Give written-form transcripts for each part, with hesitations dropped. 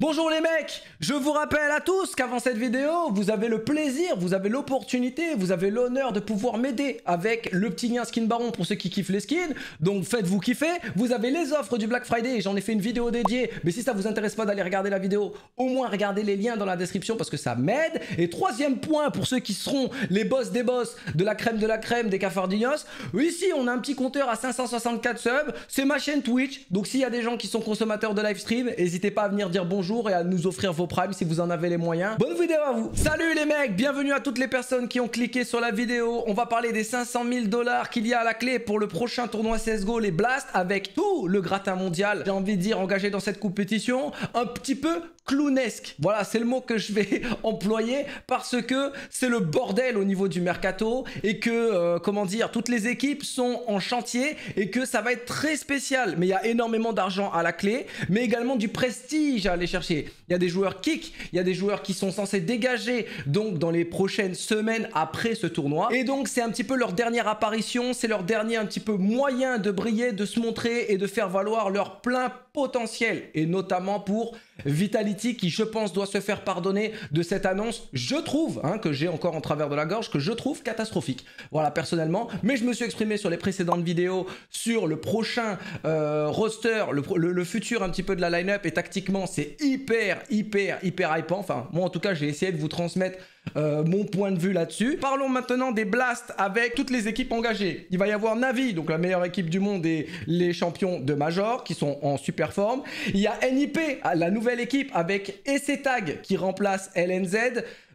Bonjour les mecs, je vous rappelle à tous qu'avant cette vidéo, vous avez le plaisir, vous avez l'opportunité, vous avez l'honneur de pouvoir m'aider avec le petit lien Skin Baron pour ceux qui kiffent les skins. Donc faites-vous kiffer, vous avez les offres du Black Friday, j'en ai fait une vidéo dédiée, mais si ça vous intéresse pas d'aller regarder la vidéo, au moins regardez les liens dans la description parce que ça m'aide. Et troisième point pour ceux qui seront les boss des boss, de la crème, des cafardignos, ici on a un petit compteur à 564 subs, c'est ma chaîne Twitch, donc s'il y a des gens qui sont consommateurs de live stream, n'hésitez pas à venir dire bonjour et à nous offrir vos primes si vous en avez les moyens. Bonne vidéo à vous. Salut les mecs, bienvenue à toutes les personnes qui ont cliqué sur la vidéo. On va parler des 500 000 $ qu'il y a à la clé pour le prochain tournoi CSGO, les Blasts, avec tout le gratin mondial, j'ai envie de dire, engagé dans cette compétition, un petit peu clownesque. Voilà, c'est le mot que je vais employer parce que c'est le bordel au niveau du mercato et que, comment dire, toutes les équipes sont en chantier et que ça va être très spécial. Mais il y a énormément d'argent à la clé, mais également du prestige à aller chercher. Il y a des joueurs kick, il y a des joueurs qui sont censés dégager donc dans les prochaines semaines après ce tournoi. Et donc c'est un petit peu leur dernière apparition, c'est leur dernier un petit peu moyen de briller, de se montrer et de faire valoir leur plein potentiel. Et notamment pour Vitality qui je pense doit se faire pardonner de cette annonce, je trouve, hein, que j'ai encore en travers de la gorge, que je trouve catastrophique. Voilà personnellement, mais je me suis exprimé sur les précédentes vidéos sur le prochain roster, le futur un petit peu de la line-up et tactiquement c'est hyper hypant. Enfin moi en tout cas j'ai essayé de vous transmettre mon point de vue là-dessus. Parlons maintenant des Blasts avec toutes les équipes engagées. Il va y avoir NAVI, donc la meilleure équipe du monde et les champions de Major qui sont en super forme. Il y a NIP, la nouvelle équipe avec ES3TAG qui remplace LNZ.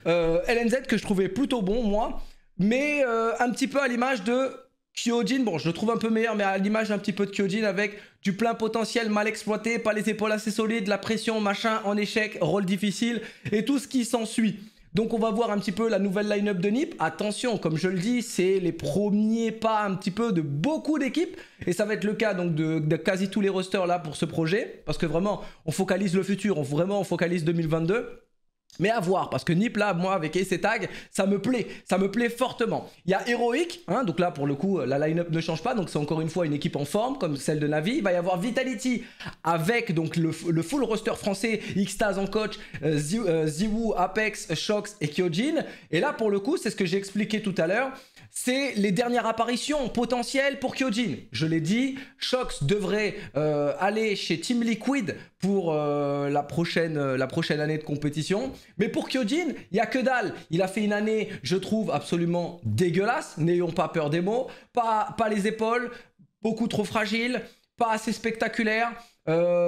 LNZ que je trouvais plutôt bon moi, mais un petit peu à l'image de Kyojin. Bon je le trouve un peu meilleur, mais à l'image un petit peu de Kyojin avec du plein potentiel mal exploité, pas les épaules assez solides, la pression machin en échec, rôle difficile et tout ce qui s'ensuit. Donc on va voir un petit peu la nouvelle line-up de NIP. Attention, comme je le dis, c'est les premiers pas un petit peu de beaucoup d'équipes. Et ça va être le cas donc de quasi tous les rosters là pour ce projet. Parce que vraiment, on focalise le futur, on focalise 2022. Mais à voir, parce que NIP là, moi avec ES3TAG, ça me plaît fortement. Il y a Heroic, hein, donc là pour le coup la line-up ne change pas, donc c'est encore une fois une équipe en forme comme celle de Navi. Il va y avoir Vitality avec donc le full roster français, X-Taz en coach, ZywOo, Apex, Shox et Kyojin. Et là pour le coup, c'est ce que j'ai expliqué tout à l'heure, c'est les dernières apparitions potentielles pour Kyojin. Je l'ai dit, Shox devrait aller chez Team Liquid pour la prochaine année de compétition. Mais pour Kyojin, il n'y a que dalle. Il a fait une année, je trouve, absolument dégueulasse. N'ayons pas peur des mots. Pas les épaules, beaucoup trop fragile, pas assez spectaculaire.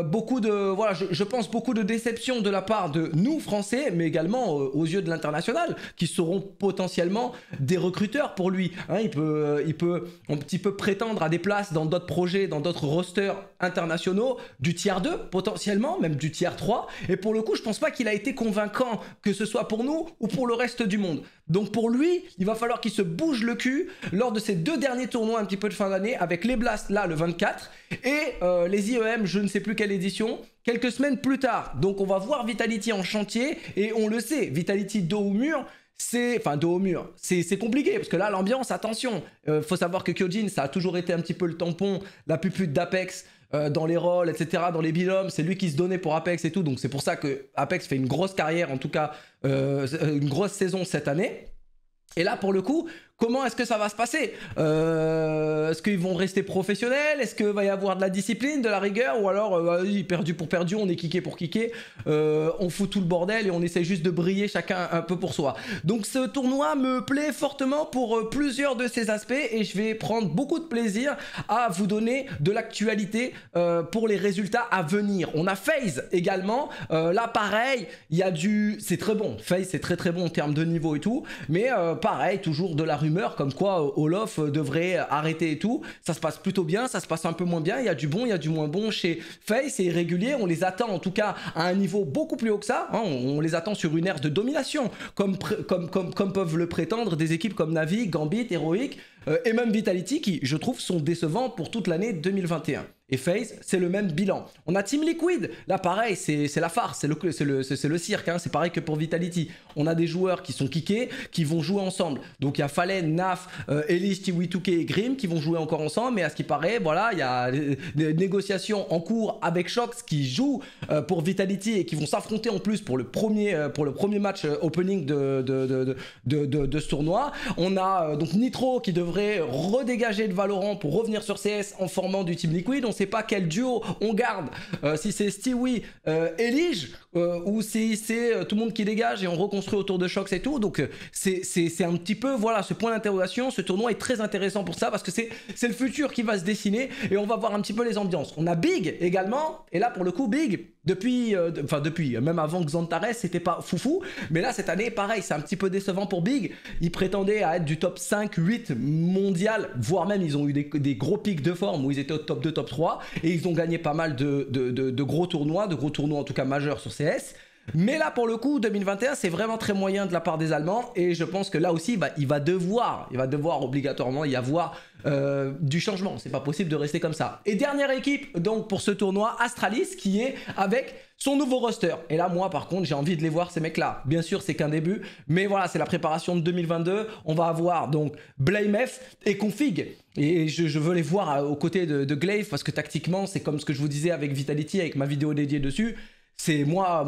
Beaucoup de, voilà, je pense beaucoup de déception de la part de nous Français, mais également aux yeux de l'international, qui seront potentiellement des recruteurs pour lui. Hein, il peut un petit peu prétendre à des places dans d'autres projets, dans d'autres rosters internationaux, du tier 2 potentiellement, même du tier 3. Et pour le coup, je pense pas qu'il a été convaincant, que ce soit pour nous ou pour le reste du monde. Donc pour lui, il va falloir qu'il se bouge le cul lors de ces deux derniers tournois un petit peu de fin d'année, avec les Blasts là le 24 et les IEM, je ne sais plus quelle édition, quelques semaines plus tard. Donc on va voir Vitality en chantier et on le sait, Vitality dos au mur, c'est... Enfin dos au mur, c'est compliqué parce que là l'ambiance, attention, faut savoir que Kyojin, ça a toujours été un petit peu le tampon, la pupute d'Apex dans les rôles, etc., dans les binômes, c'est lui qui se donnait pour Apex et tout, donc c'est pour ça que Apex fait une grosse carrière, en tout cas une grosse saison cette année. Et là pour le coup, comment est-ce que ça va se passer? Est-ce qu'ils vont rester professionnels? Est-ce qu'il va y avoir de la discipline, de la rigueur? Ou alors, perdu pour perdu, on est kické pour kické, on fout tout le bordel et on essaie juste de briller chacun un peu pour soi. Donc ce tournoi me plaît fortement pour plusieurs de ces aspects et je vais prendre beaucoup de plaisir à vous donner de l'actualité pour les résultats à venir. On a FaZe également, là pareil, il y a du... C'est très bon, FaZe c'est très bon en termes de niveau et tout, mais pareil, toujours de la rumeur comme quoi Olof devrait arrêter et tout. Ça se passe plutôt bien, ça se passe un peu moins bien, il y a du bon, il y a du moins bon chez FaZe, c'est irrégulier, on les attend en tout cas à un niveau beaucoup plus haut que ça, hein, on les attend sur une ère de domination comme peuvent le prétendre des équipes comme Navi, Gambit, Heroic et même Vitality qui je trouve sont décevants pour toute l'année 2021. Et FaZe, c'est le même bilan. On a Team Liquid, là pareil, c'est la farce, c'est le cirque, hein. C'est pareil que pour Vitality. On a des joueurs qui sont kickés, qui vont jouer ensemble. Donc il y a Fallen, Naf, Elise, Tiwi-Tuke et Grim qui vont jouer encore ensemble. Mais à ce qui paraît, voilà, il y a des négociations en cours avec Shox qui joue pour Vitality et qui vont s'affronter en plus pour le premier match opening de ce tournoi. On a donc Nitro qui devrait redégager de Valorant pour revenir sur CS en formant du Team Liquid. On ne sait pas quel duo on garde, si c'est Stewie et Lige, ou si c'est tout le monde qui dégage et on reconstruit autour de Shox et tout. Donc c'est un petit peu, voilà, ce point d'interrogation. Ce tournoi est très intéressant pour ça parce que c'est le futur qui va se dessiner et on va voir un petit peu les ambiances. On a Big également, et là pour le coup Big, depuis même avant Xantares, c'était pas foufou, mais là cette année pareil, c'est un petit peu décevant pour Big. Ils prétendaient à être du top 5, 8 mondial, voire même ils ont eu des gros pics de forme où ils étaient au top 2, top 3 et ils ont gagné pas mal de gros tournois, en tout cas majeurs sur CS. Mais là pour le coup 2021 c'est vraiment très moyen de la part des Allemands et je pense que là aussi bah, il va devoir obligatoirement y avoir du changement. C'est pas possible de rester comme ça. Et dernière équipe donc pour ce tournoi, Astralis, qui est avec son nouveau roster. Et là moi par contre j'ai envie de les voir ces mecs là. Bien sûr c'est qu'un début, mais voilà, c'est la préparation de 2022. On va avoir donc BlameF et Config. Et je veux les voir aux côtés de Glaive parce que tactiquement c'est comme ce que je vous disais avec Vitality, avec ma vidéo dédiée dessus. C'est moi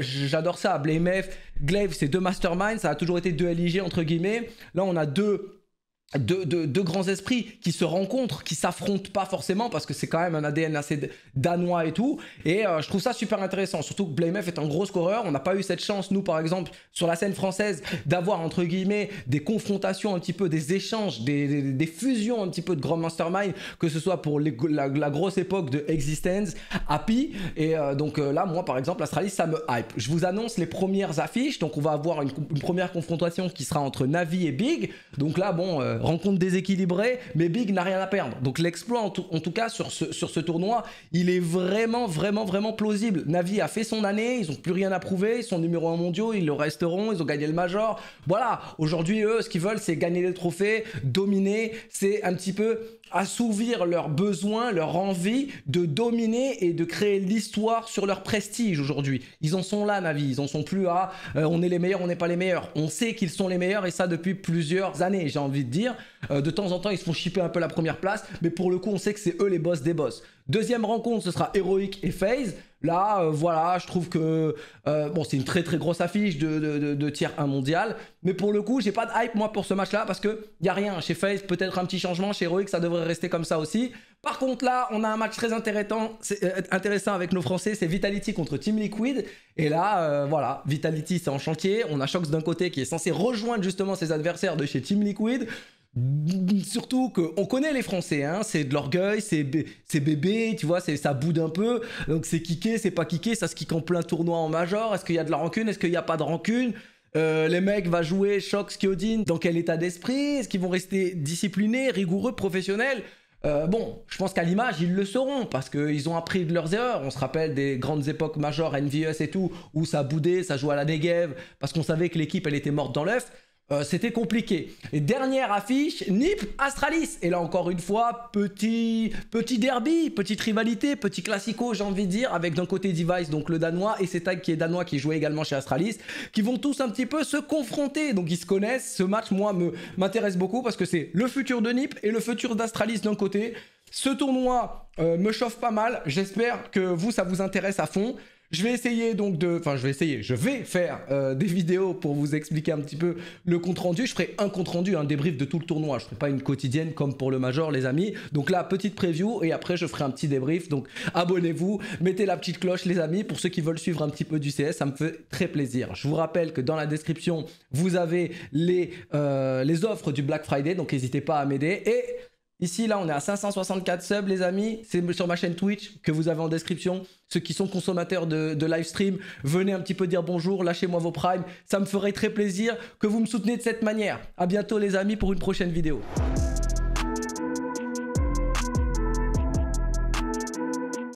j'adore ça. BlameF, Glaive, c'est deux masterminds, ça a toujours été deux LIG entre guillemets. Là on a deux grands esprits qui se rencontrent, qui s'affrontent pas forcément parce que c'est quand même un ADN assez danois et tout. Et je trouve ça super intéressant, surtout que BlameF est un gros scoreur. On n'a pas eu cette chance, nous par exemple, sur la scène française, d'avoir entre guillemets des confrontations un petit peu, des échanges, des fusions un petit peu de grands mastermind, que ce soit pour la grosse époque de Existence, Happy. Et donc là, moi par exemple, Astralis, ça me hype. Je vous annonce les premières affiches. Donc on va avoir une première confrontation qui sera entre NAVI et Big. Donc là, bon... rencontre déséquilibrée, mais Big n'a rien à perdre. Donc l'exploit, en tout cas, sur ce tournoi, il est vraiment plausible. Navi a fait son année, ils n'ont plus rien à prouver, ils sont numéro 1 mondiaux, ils le resteront, ils ont gagné le Major. Voilà, aujourd'hui, eux, ce qu'ils veulent, c'est gagner les trophées, dominer, c'est un petit peu assouvir leurs besoins, leur envie de dominer et de créer l'histoire sur leur prestige aujourd'hui. Ils en sont là, Navi, ils en sont plus à on est les meilleurs, on n'est pas les meilleurs. On sait qu'ils sont les meilleurs et ça depuis plusieurs années, j'ai envie de dire. De temps en temps, ils se font shipper un peu la première place, mais pour le coup, on sait que c'est eux les boss des boss. Deuxième rencontre, ce sera Heroic et FaZe. Là, voilà, je trouve que bon, c'est une très grosse affiche de tier 1 mondial. Mais pour le coup, j'ai pas de hype moi pour ce match-là parce qu'il n'y a rien. Chez FaZe, peut-être un petit changement. Chez Heroic, ça devrait rester comme ça aussi. Par contre, là, on a un match très intéressant avec nos Français. C'est Vitality contre Team Liquid. Et là, voilà, Vitality, c'est en chantier. On a Shox d'un côté qui est censé rejoindre justement ses adversaires de chez Team Liquid. Surtout qu'on connaît les Français, hein, c'est de l'orgueil, c'est bébé, tu vois, ça boude un peu. Donc c'est kické, c'est pas kické, ça se kick en plein tournoi en major. Est-ce qu'il y a de la rancune, est-ce qu'il n'y a pas de rancune? Les mecs vont jouer Shox, Kyojin, dans quel état d'esprit? Est-ce qu'ils vont rester disciplinés, rigoureux, professionnels? Bon, je pense qu'à l'image, ils le sauront parce qu'ils ont appris de leurs erreurs. On se rappelle des grandes époques majeures, NVS et tout, où ça boudait, ça jouait à la déguève parce qu'on savait que l'équipe, elle était morte dans l'œuf. C'était compliqué. Et dernière affiche, NIP Astralis. Et là encore une fois, petit derby, petite rivalité, petit classico, j'ai envie de dire, avec d'un côté Device, donc le Danois, et ES3TAG qui est Danois, qui jouait également chez Astralis, qui vont tous un petit peu se confronter. Donc ils se connaissent. Ce match, moi, m'intéresse beaucoup parce que c'est le futur de NIP et le futur d'Astralis d'un côté. Ce tournoi me chauffe pas mal. J'espère que vous, ça vous intéresse à fond. Je vais essayer donc je vais faire des vidéos pour vous expliquer un petit peu le compte-rendu. Je ferai un compte-rendu, un débrief de tout le tournoi. Je ne ferai pas une quotidienne comme pour le Major, les amis. Donc là, petite preview et après, je ferai un petit débrief. Donc abonnez-vous, mettez la petite cloche, les amis. Pour ceux qui veulent suivre un petit peu du CS, ça me fait très plaisir. Je vous rappelle que dans la description, vous avez les offres du Black Friday. Donc n'hésitez pas à m'aider. Et... ici, là, on est à 564 subs, les amis. C'est sur ma chaîne Twitch que vous avez en description. Ceux qui sont consommateurs de live stream, venez un petit peu dire bonjour, lâchez-moi vos primes. Ça me ferait très plaisir que vous me souteniez de cette manière. À bientôt, les amis, pour une prochaine vidéo.